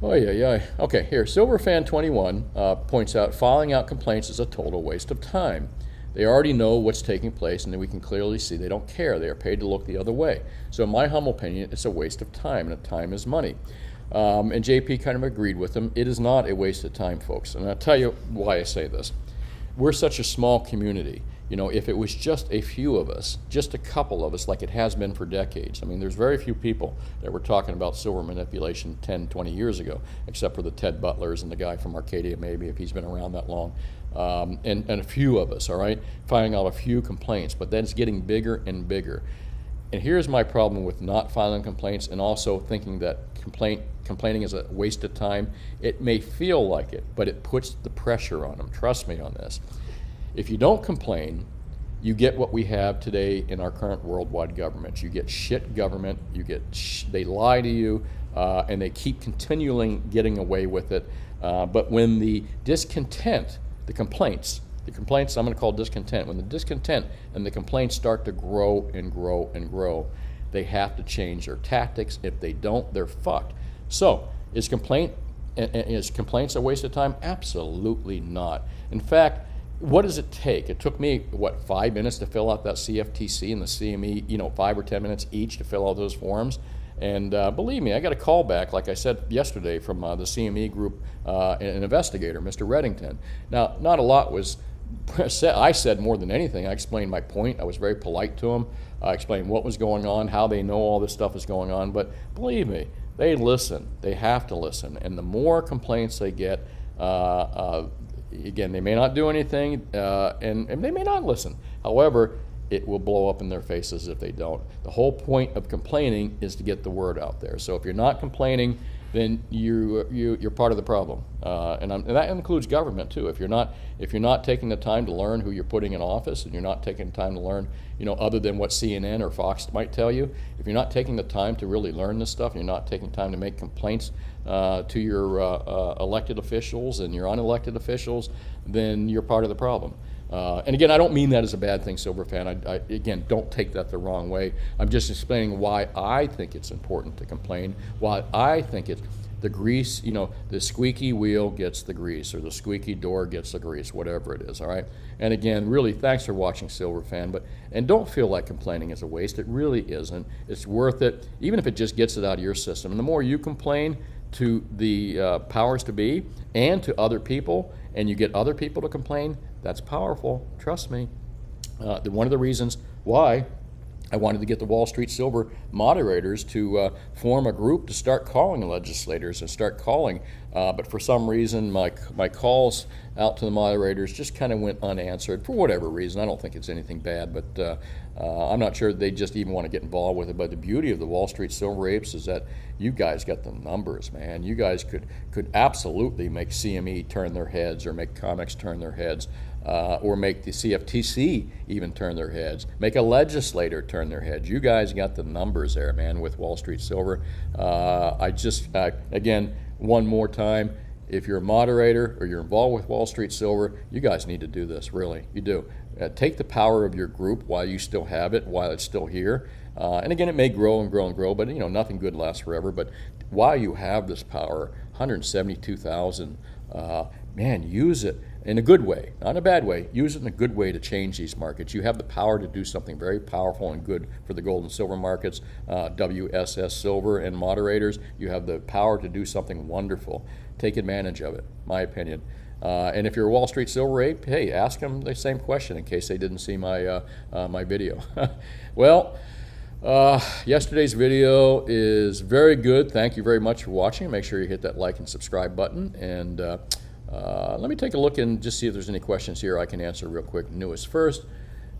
Oh, yeah, yeah. Okay, here. SilverFan21 points out, filing out complaints is a total waste of time. They already know what's taking place, and we can clearly see they don't care. They are paid to look the other way. So in my humble opinion, it's a waste of time, and time is money. And JP kind of agreed with him. It is not a waste of time, folks. And I'll tell you why I say this. We're such a small community. You know, if it was just a few of us, just a couple of us, like it has been for decades. I mean, there's very few people that were talking about silver manipulation 10, 20 years ago, except for the Ted Butlers and the guy from Arcadia, maybe, if he's been around that long. And a few of us, all right, filing out a few complaints. But then it's getting bigger and bigger. And here's my problem with not filing complaints and also thinking that complaining is a waste of time. It may feel like it, but it puts the pressure on them. Trust me on this. If you don't complain, you get what we have today in our current worldwide government. You get shit government. You get they lie to you, and they keep continually getting away with it. But when the discontent, the complaints I'm going to call discontent, when the discontent and the complaints start to grow and grow and grow, they have to change their tactics. If they don't, they're fucked. So is complaints a waste of time? Absolutely not. In fact, what does it take? It took me, what, 5 minutes to fill out that CFTC and the CME, you know, 5 or 10 minutes each to fill out those forms. And believe me, I got a call back, like I said yesterday, from the CME group, an investigator, Mr. Reddington. Now, not a lot was said. I said more than anything. I explained my point. I was very polite to him. I explained what was going on, how they know all this stuff is going on. But believe me, they listen. They have to listen. And the more complaints they get, again, they may not do anything, and they may not listen. However, it will blow up in their faces if they don't. The whole point of complaining is to get the word out there. So if you're not complaining, then you're part of the problem, and that includes government too. If you're not taking the time to learn who you're putting in office, and you're not taking the time to learn, you know, other than what CNN or Fox might tell you, if you're not taking the time to really learn this stuff, you're not taking time to make complaints to your elected officials and your unelected officials, then you're part of the problem. And again, I don't mean that as a bad thing, Silver fan. I again, don't take that the wrong way. I'm just explaining why I think it's important to complain, why I think it's the grease, you know, the squeaky wheel gets the grease, or the squeaky door gets the grease, whatever it is, all right? And again, really, thanks for watching, Silver fan, and don't feel like complaining is a waste. It really isn't. It's worth it, even if it just gets it out of your system. And the more you complain to the powers to be and to other people, and you get other people to complain, that's powerful, trust me. One of the reasons why I wanted to get the Wall Street Silver moderators to form a group to start calling legislators and start calling, but for some reason my calls out to the moderators just kind of went unanswered for whatever reason. I don't think it's anything bad, but I'm not sure they just even want to get involved with it. But the beauty of the Wall Street Silver Apes is that you guys got the numbers, man. You guys could absolutely make CME turn their heads, or make COMEX turn their heads, or make the CFTC even turn their heads, make a legislator turn their heads. You guys got the numbers there, man, with Wall Street Silver. Again, one more time, if you're a moderator or you're involved with Wall Street Silver, you guys need to do this, really, you do. Take the power of your group while you still have it, while it's still here. And again, it may grow and grow and grow, but you know, nothing good lasts forever. But while you have this power, 172,000, man, use it in a good way, not in a bad way. Use it in a good way to change these markets. You have the power to do something very powerful and good for the gold and silver markets. WSS Silver and moderators, you have the power to do something wonderful. Take advantage of it, my opinion. And if you're a Wall Street Silver Ape, hey, ask them the same question in case they didn't see my, my video. Well, yesterday's video is very good. Thank you very much for watching. Make sure you hit that like and subscribe button. And let me take a look and just see if there's any questions here I can answer real quick. Newest first.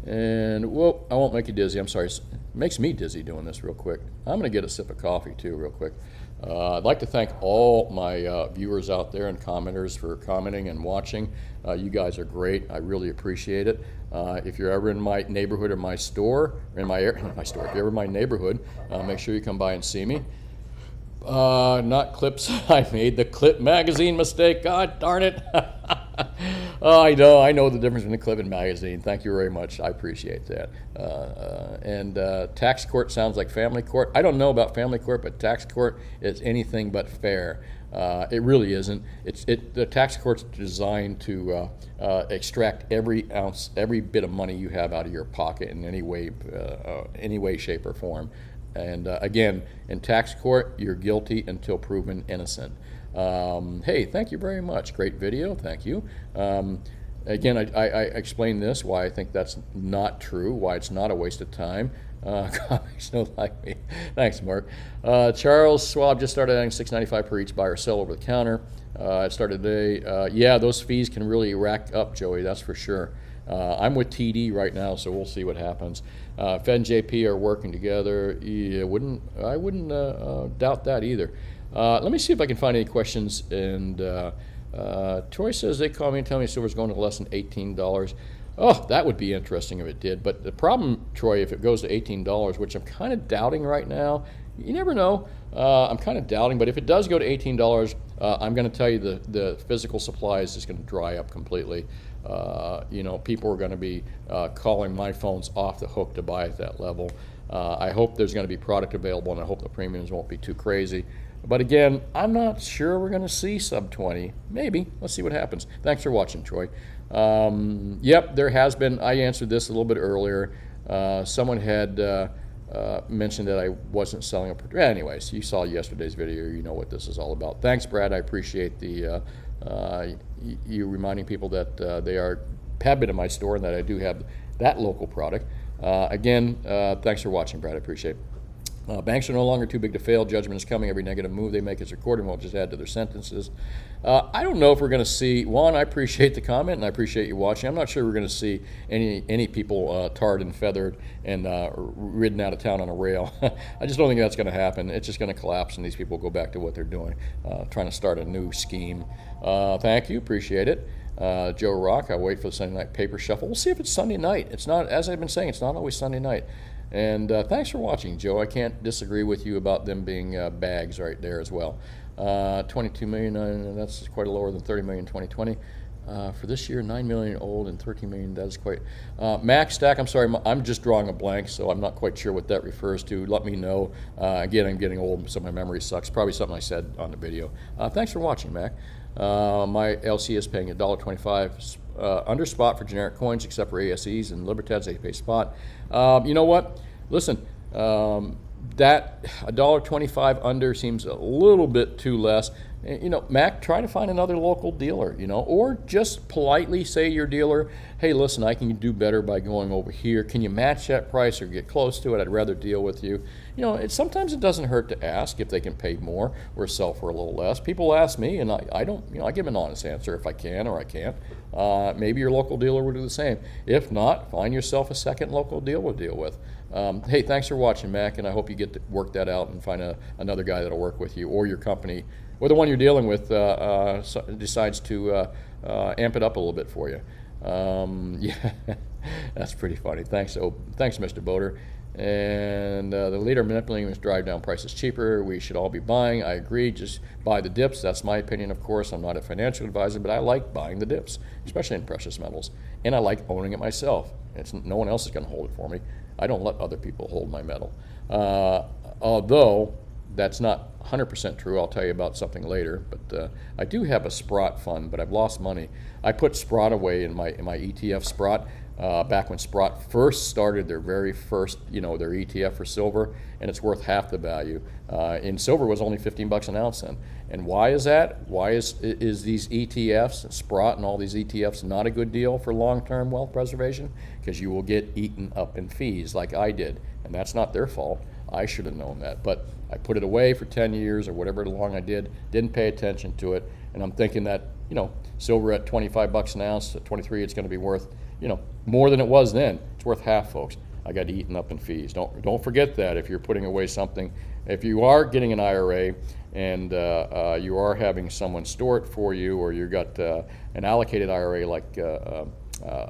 And whoa, I won't make you dizzy. I'm sorry. It makes me dizzy doing this real quick. I'm going to get a sip of coffee too real quick. I'd like to thank all my viewers out there and commenters for commenting and watching. You guys are great. I really appreciate it. If you're ever in my neighborhood or my store, or if you're ever in my neighborhood, make sure you come by and see me. Not clips. I made the clip magazine mistake. God darn it. Oh, I know the difference between a clip and magazine. Thank you very much. I appreciate that. Tax court sounds like family court. I don't know about family court, but tax court is anything but fair. It really isn't. The tax court's designed to extract every ounce, every bit of money you have out of your pocket in any way, shape, or form. And again, in tax court, you're guilty until proven innocent. Hey, thank you very much. Great video. Thank you. Again, I explained this, why I think that's not true, why it's not a waste of time. Comics don't like me. Thanks, Mark. Charles Schwab just started adding $6.95 per each buy or sell over the counter. It started today. Yeah, those fees can really rack up, Joey, that's for sure. I'm with TD right now, so we'll see what happens. Fed and JP are working together. Yeah, I wouldn't doubt that either. Let me see if I can find any questions. And Troy says they call me and tell me silver's going to less than $18. Oh, that would be interesting if it did. But the problem, Troy, if it goes to $18, which I'm kind of doubting right now, you never know. I'm kind of doubting. But if it does go to $18, I'm going to tell you the physical supply is just going to dry up completely. You know, people are going to be calling my phones off the hook to buy at that level. I hope there's going to be product available, and I hope the premiums won't be too crazy. But again, I'm not sure we're going to see sub 20. Maybe. Let's see what happens. Thanks for watching, Troy. Yep, there has been. I answered this a little bit earlier. Someone had mentioned that I wasn't selling a... Anyways, you saw yesterday's video. You know what this is all about. Thanks, Brad. I appreciate the you reminding people that they have been in my store and that I do have that local product. Again, thanks for watching, Brad. I appreciate it. Banks are no longer too big to fail. Judgment is coming. Every negative move they make is recorded. We'll just add to their sentences. I don't know if we're going to see, Juan, I appreciate the comment, and I appreciate you watching. I'm not sure we're going to see any people tarred and feathered and ridden out of town on a rail. I just don't think that's going to happen. It's just going to collapse, and these people go back to what they're doing, trying to start a new scheme. Thank you. Appreciate it. Joe Rock, I wait for the Sunday night paper shuffle. We'll see if it's Sunday night. It's not, as I've been saying, it's not always Sunday night. And thanks for watching, Joe. I can't disagree with you about them being bags right there as well. 22 million, that's quite a lower than 30 million in 2020. For this year, 9 million old and 13 million, that is quite. Max Stack, I'm sorry, I'm just drawing a blank, so I'm not quite sure what that refers to. Let me know. Again, I'm getting old, so my memory sucks. Probably something I said on the video. Thanks for watching, Mac. My LC is paying $1.25 under spot for generic coins, except for ASEs and Libertads, they pay spot. You know what? Listen, that $1.25 under seems a little bit too less. You know, Mac, try to find another local dealer, you know, or just politely say to your dealer, hey, listen, I can do better by going over here. Can you match that price or get close to it? I'd rather deal with you. You know, sometimes it doesn't hurt to ask if they can pay more or sell for a little less. People ask me, and I don't, you know, I give an honest answer if I can or I can't. Maybe your local dealer will do the same. If not, find yourself a second local dealer to deal with. Hey, thanks for watching, Mac, and I hope you get to work that out and find another guy that'll work with you, or your company, or the one you're dealing with decides to amp it up a little bit for you. Yeah, that's pretty funny. Thanks, thanks, Mr. Boater. And the leader manipulating is drive down prices cheaper. We should all be buying. I agree. Just buy the dips. That's my opinion, of course. I'm not a financial advisor, but I like buying the dips, especially in precious metals. And I like owning it myself. No one else is going to hold it for me. I don't let other people hold my metal. Although that's not 100% true. I'll tell you about something later. But I do have a Sprott fund, but I've lost money. I put Sprott away in my ETF Sprott. Back when Sprott first started their very first, you know, their ETF for silver, and it's worth half the value. And silver was only 15 bucks an ounce then. And why is that? Why is these ETFs, Sprott and all these ETFs, not a good deal for long-term wealth preservation? Because you will get eaten up in fees like I did, and that's not their fault. I should have known that, but I put it away for 10 years or whatever long I did, didn't pay attention to it, and I'm thinking that, you know, silver at 25 bucks an ounce, at 23, it's going to be worth, you know, more than it was then. It's worth half, folks. I got eaten up in fees. Don't forget that if you're putting away something. If you are getting an IRA and you are having someone store it for you, or you've got an allocated IRA like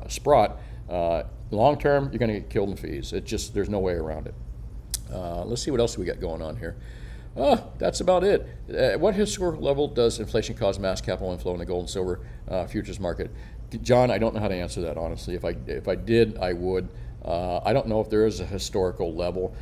Sprott, long term, you're going to get killed in fees. It's just, there's no way around it. Let's see what else we got going on here. That's about it. At what historical level does inflation cause mass capital inflow in the gold and silver futures market? John, I don't know how to answer that, honestly. If I did, I would. I don't know if there is a historical level.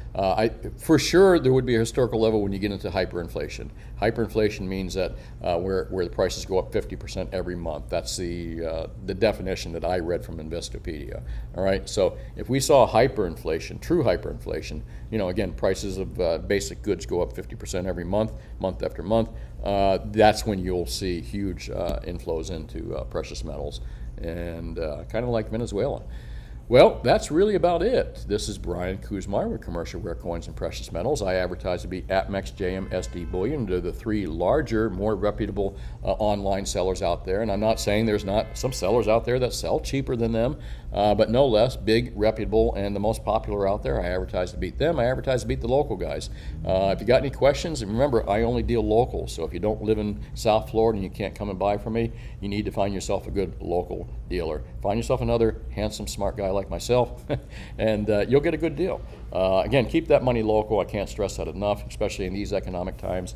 For sure, there would be a historical level when you get into hyperinflation. Hyperinflation means that where the prices go up 50% every month. That's the definition that I read from Investopedia. All right. So if we saw hyperinflation, true hyperinflation, you know, again, prices of basic goods go up 50% every month, month after month. That's when you'll see huge inflows into precious metals, and kind of like Venezuela. Well, that's really about it. This is Brian Kuzmar with Commercial Rare Coins and Precious Metals. I advertise to be at MEX, JM, SD Bullion. They're the three larger, more reputable online sellers out there. And I'm not saying there's not some sellers out there that sell cheaper than them, but no less big, reputable, and the most popular out there. I advertise to beat them. I advertise to beat the local guys. If you got any questions, and remember, I only deal local. So if you don't live in South Florida and you can't come and buy from me, you need to find yourself a good local dealer. Find yourself another handsome, smart guy like myself, and you'll get a good deal. Again, keep that money local. I can't stress that enough, especially in these economic times.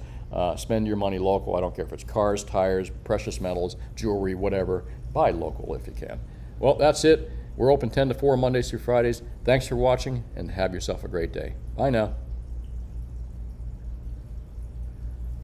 Spend your money local. I don't care if it's cars, tires, precious metals, jewelry, whatever. Buy local if you can. Well, that's it. We're open 10 to 4 Mondays through Fridays. Thanks for watching, and have yourself a great day. Bye now.